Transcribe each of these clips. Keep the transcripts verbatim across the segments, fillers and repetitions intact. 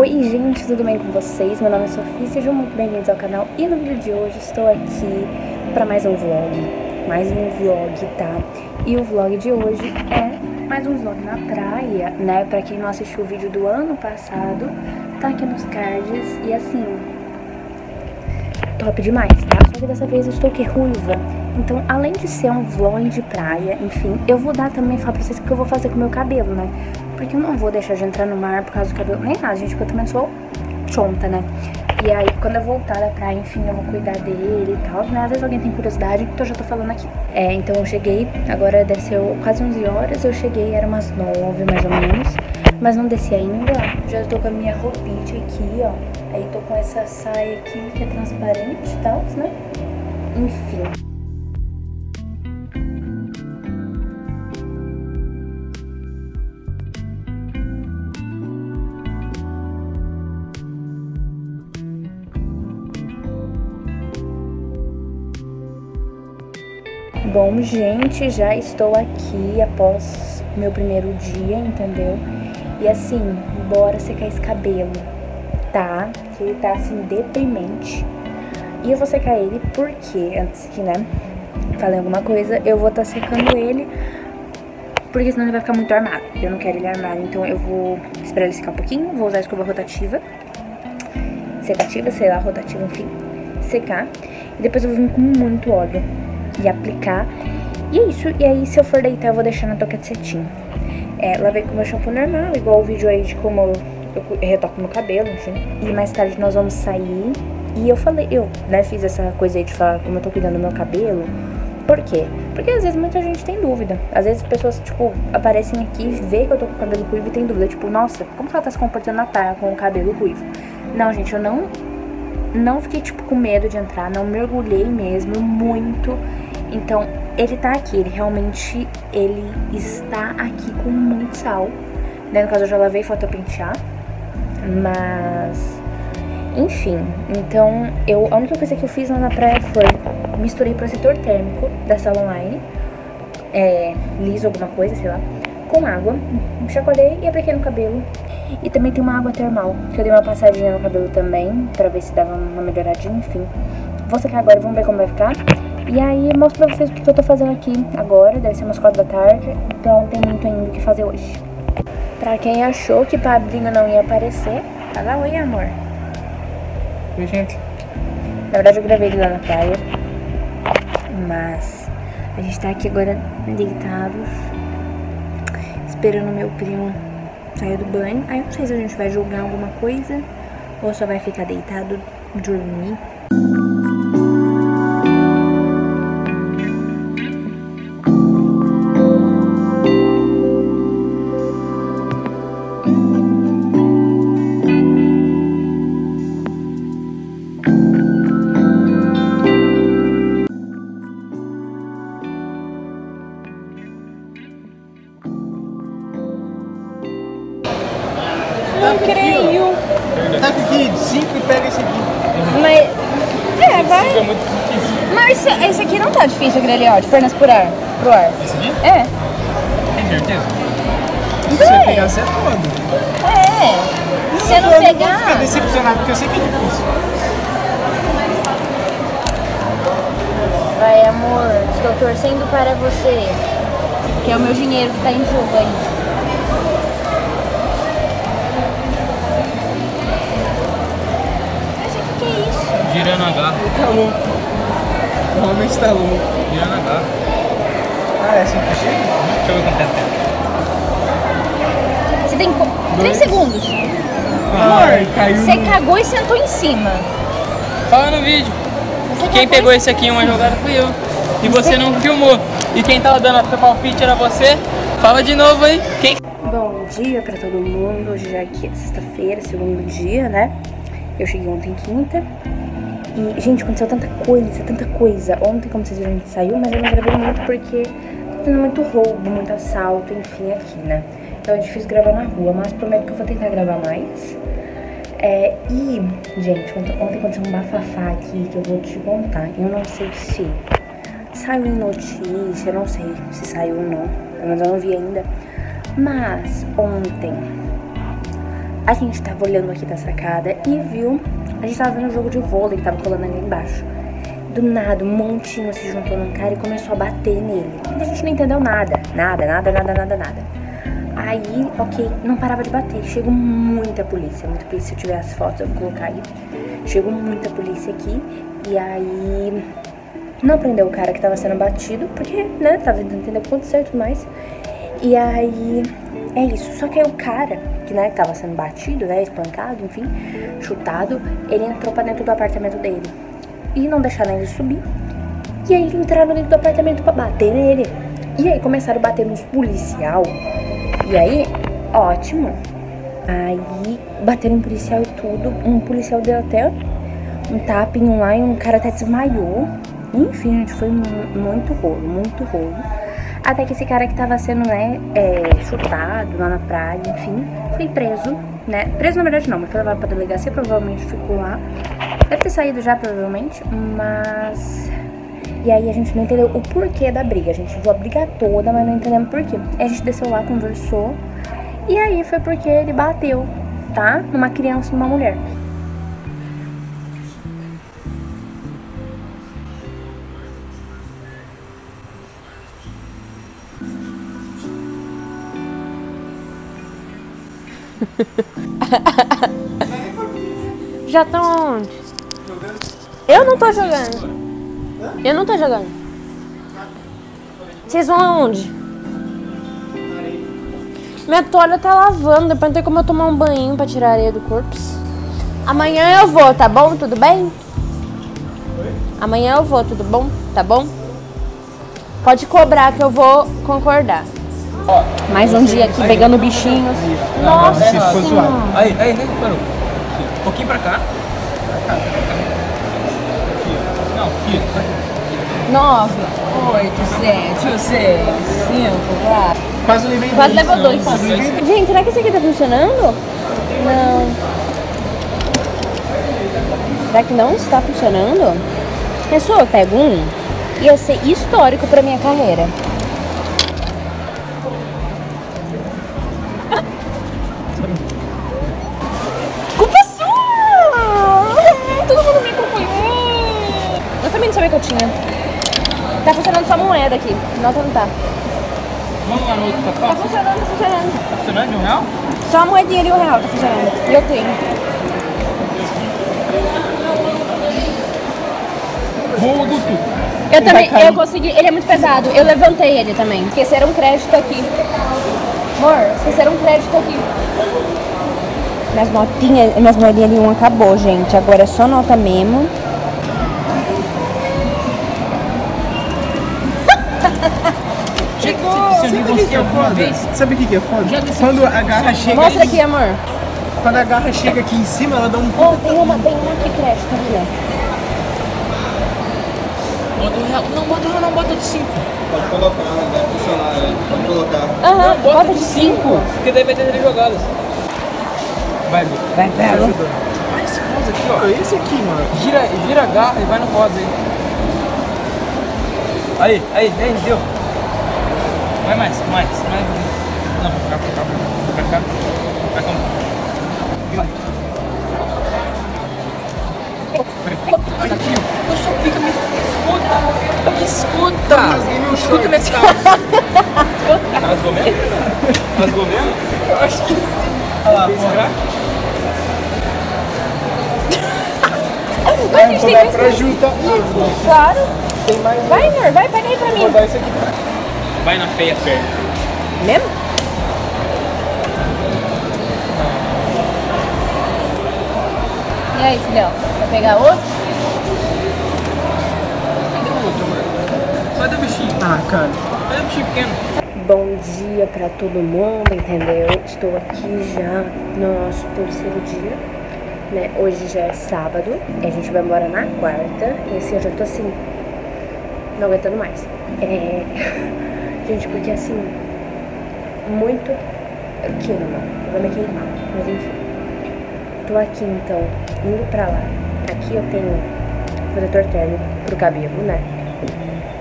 Oi gente, tudo bem com vocês? Meu nome é Sofia, sejam muito bem-vindos ao canal. E no vídeo de hoje estou aqui para mais um vlog, mais um vlog, tá? E o vlog de hoje é mais um vlog na praia, né? Pra quem não assistiu o vídeo do ano passado, tá aqui nos cards e assim, top demais, tá? Só que dessa vez eu estou que ruiva. Então, além de ser um vlog de praia, enfim, eu vou dar também, falar pra vocês o que eu vou fazer com o meu cabelo, né? Porque eu não vou deixar de entrar no mar por causa do cabelo, nem nada, gente, porque eu também sou chonta, né? E aí, quando eu voltar da praia, enfim, eu vou cuidar dele e tal, né? Às vezes alguém tem curiosidade, então eu já tô falando aqui. É, então eu cheguei, agora deve ser quase onze horas, eu cheguei, era umas nove, mais ou menos, mas não desci ainda. Já tô com a minha roupinha aqui, ó, aí tô com essa saia aqui, que é transparente e tal, né? Enfim... Bom, gente, já estou aqui após meu primeiro dia, entendeu? E assim, bora secar esse cabelo, tá? Que ele tá assim, deprimente. E eu vou secar ele porque, antes que, né, falei alguma coisa, eu vou estar tá secando ele, porque senão ele vai ficar muito armado. Eu não quero ele armado, então eu vou esperar ele secar um pouquinho, vou usar a escova rotativa, secativa, sei lá, rotativa, enfim, secar. E depois eu vou vir com muito óleo e aplicar, e é isso. E aí, se eu for deitar, eu vou deixar na toca de cetim. É, lavei com o meu shampoo normal, igual o vídeo aí de como eu, eu retoco meu cabelo, enfim. E mais tarde nós vamos sair, e eu falei, eu, né, fiz essa coisa aí de falar como eu tô cuidando do meu cabelo. Por quê? Porque às vezes muita gente tem dúvida. Às vezes pessoas, tipo, aparecem aqui, vê que eu tô com o cabelo ruivo e tem dúvida, tipo, nossa, como que ela tá se comportando na praia com o cabelo ruivo? Não, gente, eu não, não fiquei, tipo, com medo de entrar, não mergulhei mesmo, muito... Então, ele tá aqui, ele realmente, ele está aqui com muito sal, né? No caso, eu já lavei, falta pentear, mas, enfim, então, eu, a única coisa que eu fiz lá na praia foi, misturei protetor térmico da Salon Line, é, liso alguma coisa, sei lá, com água, chacoalhei e apliquei no cabelo. E também tem uma água termal, que eu dei uma passadinha no cabelo também, pra ver se dava uma melhoradinha, enfim. Vou secar agora, vamos ver como vai ficar. E aí, mostro pra vocês o que eu tô fazendo aqui agora, deve ser umas quatro da tarde, então tem muito ainda o que fazer hoje. Pra quem achou que Pablinho não ia aparecer, fala oi, amor. Oi, gente. Na verdade, eu gravei ele lá na praia, mas a gente tá aqui agora deitados, esperando o meu primo sair do banho. Aí, não sei se a gente vai jogar alguma coisa ou só vai ficar deitado, dormir. Não creio. Tá aqui, cinco e pega esse aqui. Mas, é, vai. Esse é muito difícil. Mas esse aqui não tá difícil, aquele ali, ó, de pernas por ar, pro ar. Esse aqui? É. Tem certeza? Se você pegar, você é foda. É. Se você não pegar... Eu não vou ficar decepcionado, porque eu sei que é difícil. Vai, amor, estou torcendo para você. Que é o meu dinheiro que tá em jogo aí. Girando a garra. Ele tá louco. O homem está louco. Girando a garra. Ah, é assim que chega? Deixa eu ver quanto tempo. Você tem três segundos. Ai, amor, caiu. Você cagou e sentou em cima. Fala no vídeo. Você quem pegou esse aqui em uma jogada fui eu. E você, você não filmou. E quem tava dando a palpite era você. Fala de novo aí. Quem... Bom dia pra todo mundo. Hoje já que é sexta-feira, segundo dia, né? Eu cheguei ontem, quinta. E, gente, aconteceu tanta coisa, tanta coisa. Ontem, como vocês viram, a gente saiu, mas eu não gravei muito porque tá tendo muito roubo, muito assalto, enfim, aqui, né? Então é difícil gravar na rua, mas prometo que eu vou tentar gravar mais. É, e, gente, ontem, ontem aconteceu um bafafá aqui que eu vou te contar. Eu não sei se saiu em notícia, eu não sei se saiu ou não, mas eu não vi ainda. Mas, ontem, a gente tava olhando aqui da sacada e viu, a gente tava vendo um jogo de vôlei que tava rolando ali embaixo. Do nada, um montinho se juntou num cara e começou a bater nele. A gente não entendeu nada, nada, nada, nada, nada, nada. Aí, ok, não parava de bater. Chegou muita polícia, muita polícia. Se eu tiver as fotos eu vou colocar aí. Chegou muita polícia aqui e aí não prendeu o cara que tava sendo batido, porque, né, tava tentando entender o que aconteceu e tudo mais. E aí, é isso. Só que aí o cara, que, né, tava sendo batido, né, espancado, enfim, chutado, ele entrou pra dentro do apartamento dele. E não deixaram ele subir. E aí entraram dentro do apartamento pra bater nele. E aí começaram a bater nos policial. E aí, ótimo. Aí bateram em policial e tudo. Um policial deu até um tapinho lá e um cara até desmaiou. Enfim, gente, foi muito rolo, muito rolo. Até que esse cara que tava sendo, né, é, chutado lá na praia, enfim, foi preso, né? Preso na verdade não, mas foi levado pra delegacia, provavelmente ficou lá. Deve ter saído já, provavelmente, mas... E aí a gente não entendeu o porquê da briga. A gente viu a briga toda, mas não entendemos porquê. A gente desceu lá, conversou, e aí foi porque ele bateu, tá? Numa criança e numa mulher. Já estão aonde? Jogando? Eu não tô jogando. Hã? Eu não tô jogando. Vocês vão aonde? Minha toalha tá lavando, depois não tem como eu tomar um banho pra tirar a areia do corpo. Amanhã eu vou, tá bom? Tudo bem? Oi? Amanhã eu vou, tudo bom? Tá bom? Pode cobrar que eu vou concordar. Mais um dia aqui, pegando bichinhos. Nossa! Aí, aí, aí, parou. Um pouquinho pra cá. Não, filho. nove, oito, sete, seis, cinco, quatro. Quase levei dois. Quase levou dois. Gente, será que isso aqui tá funcionando? Não. Será que não está funcionando? Pessoal, eu pego um e ia ser histórico pra minha carreira. Que eu tinha. Tá funcionando só moeda aqui. Nota não tá. Vamos lá no outro pacote? Tá funcionando, tá funcionando. Tá funcionando de um real? Só a moedinha ali, um real tá funcionando. E eu tenho. Boa, Guto. Eu também, eu consegui. Ele é muito pesado. Eu levantei ele também. Esqueceram um crédito aqui. Amor, esqueceram um crédito aqui. Minhas notinhas, minhas moedinhas ali, um acabou, gente. Agora é só nota mesmo. Sabe o que, que é foda? Quando a garra chega... Mostra aqui, amor. Quando a garra chega aqui em cima, ela dá um... Oh, tem uma, tem uma que cresce, tá aqui, ó. Bota o real. Não, bota o real, não, bota de cinco. Pode colocar, vai funcionar, pode colocar. Aham, bota, bota de cinco. Porque daí vai ter três jogadas. Vai, vai, vai. Olha esse rosa aqui, ó. Olha esse aqui, mano. Gira, gira a garra e vai no rosa aí. Aí, aí, aí, deu. Vai mais, mais, mais. Não, pra cá, pra cá, pra cá. Pra cá. Vai. Eu só fico me... Escuta! Me escuta! Me escuta minha calça. Rasgou mesmo? Rasgou mesmo? Eu acho que sim. Olha lá, porra. Vai, a gente tem que... Pra juntar. Claro. Tem mais. Vai, amor, vai, pega aí pra mim. Vou dar isso aqui pra mim. Vai na feia perna. Mesmo? E aí, filhão? Vai pegar outro? Cadê o outro, amor? Cadê o bichinho? Ah, cara. Cadê o bichinho pequeno? Bom dia pra todo mundo, entendeu? Estou aqui já no nosso terceiro dia, né? Hoje já é sábado, a gente vai embora na quarta. E assim, eu já tô assim, não aguentando mais. É... Gente, porque assim, muito queima, vai me queimar, mas enfim. Tô aqui então, indo pra lá. Aqui eu tenho protetor térmico pro cabelo, né?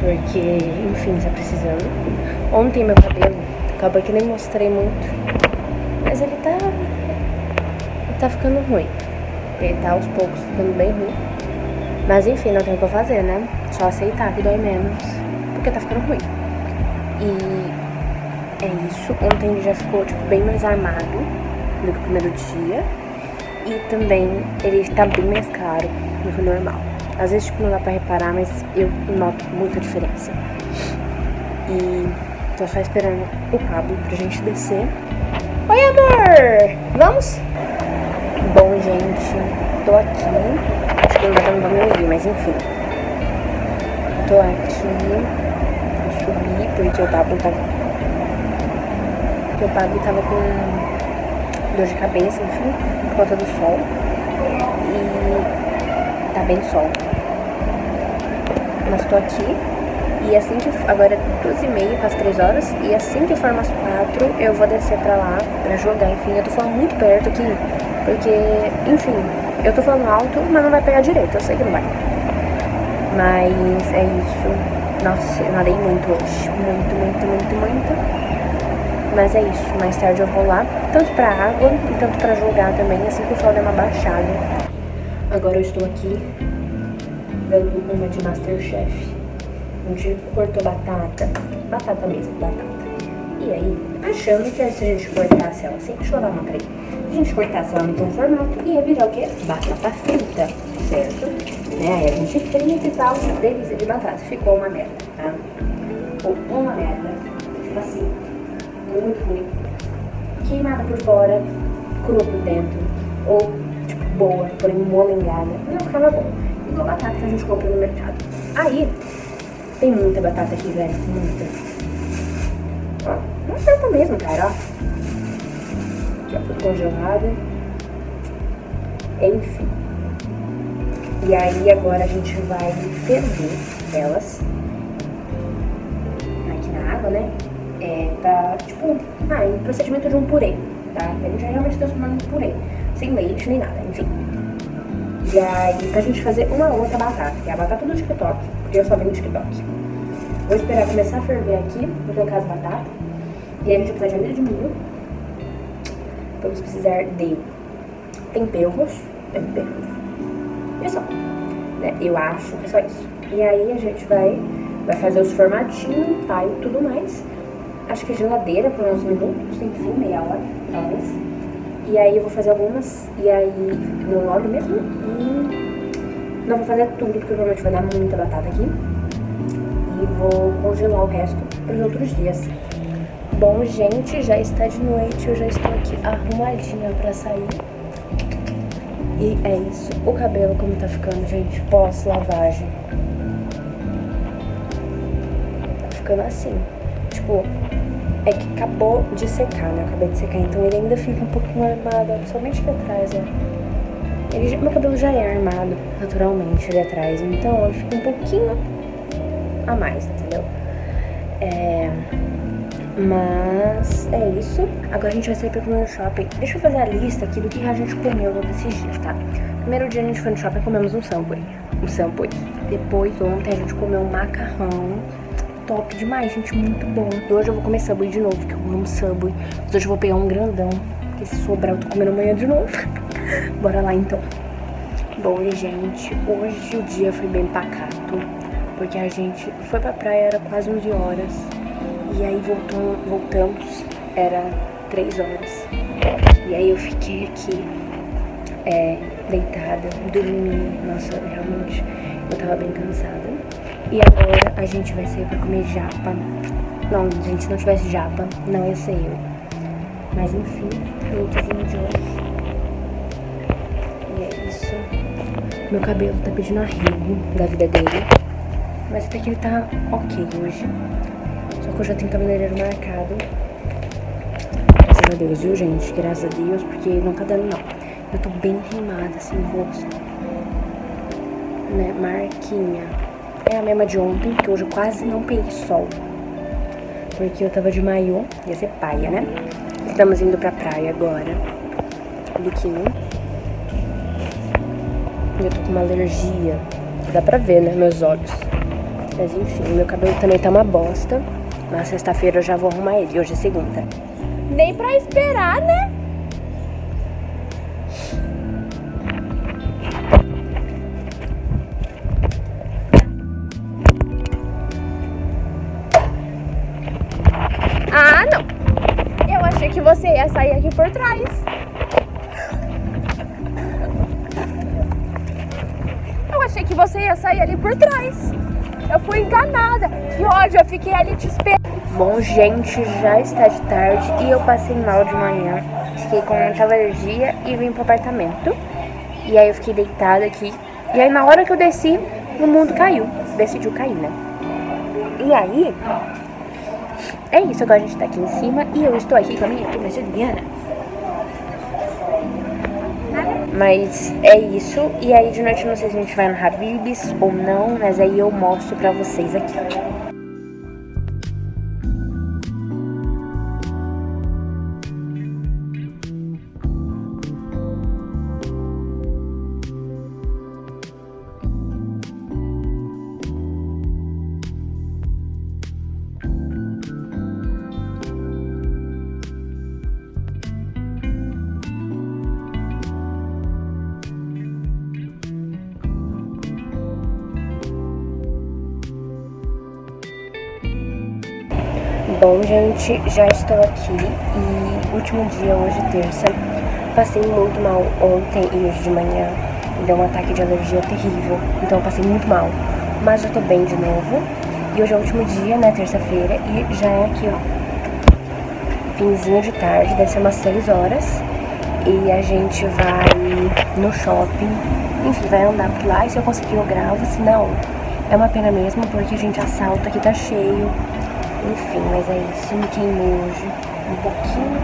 Porque, enfim, tá precisando. Ontem meu cabelo, acabou que nem mostrei muito, mas ele tá tá ficando ruim. Ele tá aos poucos ficando bem ruim. Mas enfim, não tem o que eu fazer, né? Só aceitar que dói menos, porque tá ficando ruim. E é isso. Ontem ele já ficou, tipo, bem mais armado do que o primeiro dia. E também ele tá bem mais caro do que o normal. Às vezes, tipo, não dá pra reparar, mas eu noto muita diferença. E tô só esperando o Pablo pra gente descer. Oi, amor! Vamos? Bom, gente, tô aqui. Acho que ainda não vai me ouvir, mas enfim. Tô aqui. Eu subi porque o Pablo tava... Porque o Pablo tava com dor de cabeça, enfim, por conta do sol. E tá bem sol. Mas tô aqui. E assim que... Agora é duas e meia, quase três horas. E assim que for umas quatro, eu vou descer pra lá pra jogar. Enfim, eu tô falando muito perto aqui, porque, enfim, eu tô falando alto, mas não vai pegar direito. Eu sei que não vai. Mas é isso. Nossa, eu nadei muito hoje. Muito, muito, muito, muito. Mas é isso. Mais tarde eu vou lá, tanto pra água e tanto pra jogar também, assim que o sol der uma baixada. Agora eu estou aqui dando uma de Masterchef. Onde cortou batata, batata mesmo, batata. E aí, achando que se a gente cortasse ela assim, deixa eu lavar a mão pra aí. Se a gente cortasse ela no bom formato, ia virar o quê? Batata frita, certo? Né? Aí a gente frita e tal, delícia de batata. Ficou uma merda, tá? Ficou uma merda, tipo assim, muito ruim. Queimada por fora, crua por dentro, ou tipo boa, porém molengada. Não ficava bom. Igual a batata que a gente compra no mercado. Aí... Tem muita batata aqui, velho, muita. Ó, não acerta mesmo, cara, ó. Já foi congelada. Enfim. E aí agora a gente vai ferver elas aqui na água, né? É pra, tipo, ah, um procedimento de um purê, tá? A gente já realmente transformando em purê. Sem leite, nem nada, enfim. E aí, pra gente fazer uma outra batata, que é a batata do TikTok, porque eu só venho no TikTok. Vou esperar começar a ferver aqui, vou colocar as batatas. E aí a gente vai precisar de amido de milho. Vamos precisar de temperos. Temperos. E só. Né? Eu acho que é só isso. E aí a gente vai, vai fazer os formatinhos, tá, e tudo mais. Acho que é geladeira por uns minutos, enfim, meia hora, talvez. E aí eu vou fazer algumas, e aí no óleo mesmo, e não vou fazer tudo, porque provavelmente vai dar muita batata aqui. E vou congelar o resto para os outros dias. Bom, gente, já está de noite, eu já estou aqui arrumadinha para sair. E é isso, o cabelo como tá ficando, gente, pós-lavagem. Tá ficando assim, tipo... É que acabou de secar, né? Eu acabei de secar, então ele ainda fica um pouquinho armado, somente aqui atrás, ó. Ele já, meu cabelo já é armado, naturalmente, ali atrás. Então ele fica um pouquinho a mais, entendeu? É... Mas é isso. Agora a gente vai sair pra comer no shopping. Deixa eu fazer a lista aqui do que a gente comeu nesses dias, tá? Primeiro dia a gente foi no shopping e comemos um Subway. Um Subway. Depois, ontem, a gente comeu um macarrão. Top demais, gente, muito bom. Hoje eu vou comer Subway de novo, porque eu amo Subway. Mas hoje eu vou pegar um grandão, porque se sobrar eu tô comendo amanhã de novo. Bora lá, então. Bom, gente, hoje o dia foi bem pacato, porque a gente foi pra praia, era quase onze horas. E aí voltou, voltamos, era três horas. E aí eu fiquei aqui, é, deitada, dormi. Nossa, realmente, eu tava bem cansada. E agora a gente vai sair pra comer japa. Não, se a gente não tivesse japa, não ia ser eu. Mas enfim, lookzinho de hoje. E é isso. Meu cabelo tá pedindo arrego da vida dele. Mas até que ele tá ok hoje. Só que eu já tenho cabeleireiro marcado. Graças a Deus, viu, gente? Graças a Deus, porque não tá dando, não. Eu tô bem queimada, assim, o rosto. Né? Marquinha. É a mesma de ontem, que hoje eu quase não peguei sol, porque eu tava de maiô, ia ser paia, né? Estamos indo pra praia agora, biquinho. Eu tô com uma alergia, dá pra ver, né, meus olhos. Mas enfim, meu cabelo também tá uma bosta. Na sexta-feira eu já vou arrumar ele, hoje é segunda. Nem pra esperar, né? que você ia sair ali por trás. Eu fui enganada. Que ódio, eu fiquei ali te esperando. Bom, gente, já está de tarde e eu passei mal de manhã. Fiquei com muita alergia e vim pro apartamento. E aí eu fiquei deitada aqui. E aí na hora que eu desci, o mundo caiu. Decidiu cair, né? E aí... é isso, agora a gente tá aqui em cima e eu estou aqui com a minha prima Juliana. Mas é isso. E aí de noite eu não sei se a gente vai no Habibs ou não, mas aí eu mostro pra vocês aqui. Bom, gente, já estou aqui e último dia, hoje terça. Passei muito mal ontem e hoje de manhã. Me deu um ataque de alergia terrível, então eu passei muito mal. Mas já tô bem de novo. E hoje é o último dia, né, terça-feira, e já é aqui, ó, finzinho de tarde, deve ser umas seis horas. E a gente vai no shopping, enfim, vai andar por lá. E se eu conseguir eu gravo, se não, é uma pena mesmo, porque a gente assalta, aqui tá cheio. Enfim, mas é isso, me queimei hoje um pouquinho,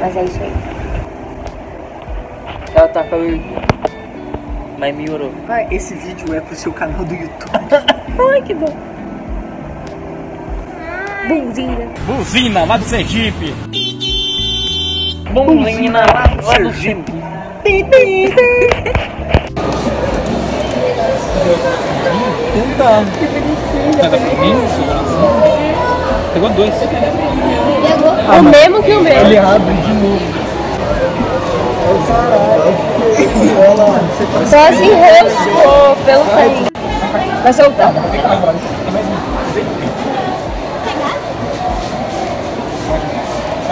mas é isso aí. Ela tá com a alergia, mas melhorou. Ah, esse vídeo é pro seu canal do YouTube. Ai, que bom. Buzina. Buzina, lá do Sergipe. Buzina, lá do Sergipe. Tentando. Pegou dois. Pegou. Ah, o mesmo que o meu. Ele abre de novo. Só se enroscou pelo carinho. Vai soltar. Tá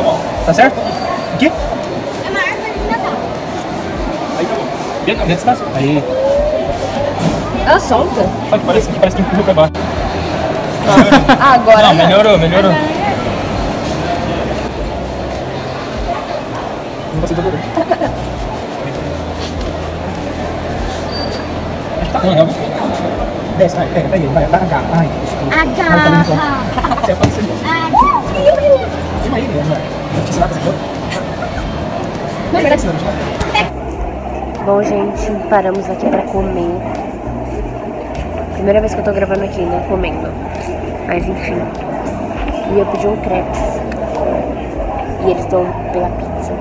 bom. Tá certo? O quê? É uma árvore de Natal. Aí tá bom. Vem cá, vem cá. Aí. Ela solta. Sabe que parece, parece que empurrou pra baixo. Ah, agora não, não. Melhorou, melhorou. Não passei todo mundo. Acho que tá ruim, não. Desce, vai, pega, pega, vai, agarra. Ai, agarra. Agarra. Você pode ser bom. Filma aí, velho. Vou te ensinar a fazer tudo. Não, pega esse nome. Bom, gente, paramos aqui pra comer. Primeira vez que eu tô gravando aqui, né? Comendo. Mas enfim. E eu pedi um crepes. E eles dão pela pizza.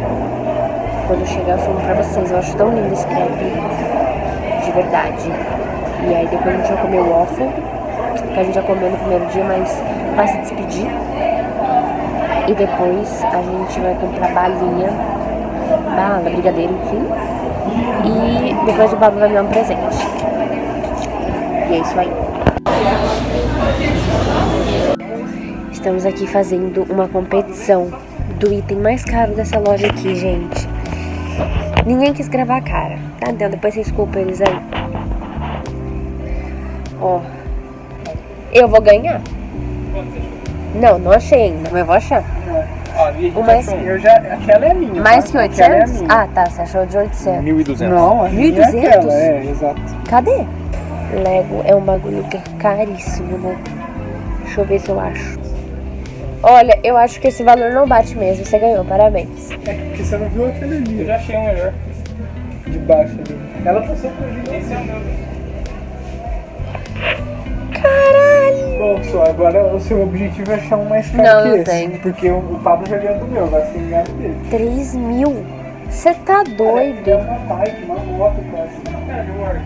Quando eu chegar eu falo pra vocês. Eu acho tão lindo esse crepe. De verdade. E aí depois a gente vai comer o waffle. Que a gente já comeu no primeiro dia, mas vai se despedir. E depois a gente vai comprar balinha. Bala, brigadeiro, enfim. E depois o Pablo vai me dar um presente. E é isso aí. Estamos aqui fazendo uma competição do item mais caro dessa loja aqui, gente. Ninguém quis gravar a cara, tá? Então depois vocês culpam eles aí. Ó. Eu vou ganhar? Não, não achei ainda, mas eu vou achar. O mais... eu já... aquela é minha. Mais que oitocentos? É, ah, tá, você achou de oitocentos. mil e duzentos. Não, a minha é aquela, é, exato. Cadê? Lego é um bagulho que é caríssimo, né? Deixa eu ver se eu acho. Olha, eu acho que esse valor não bate mesmo. Você ganhou, parabéns. É porque você não viu aquele ali. Eu já achei um melhor. De baixo ali. Ela passou por ali. Esse é o meu. Caralho! Bom, só agora o seu objetivo é achar um mais caro não, que não esse. Tem. Porque o, o Pablo já ganhou do meu, vai ser enganado dele. três mil? Você tá doido? É uma bike, uma moto quase. Cara, eu acho.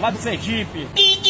Lá do Sergipe.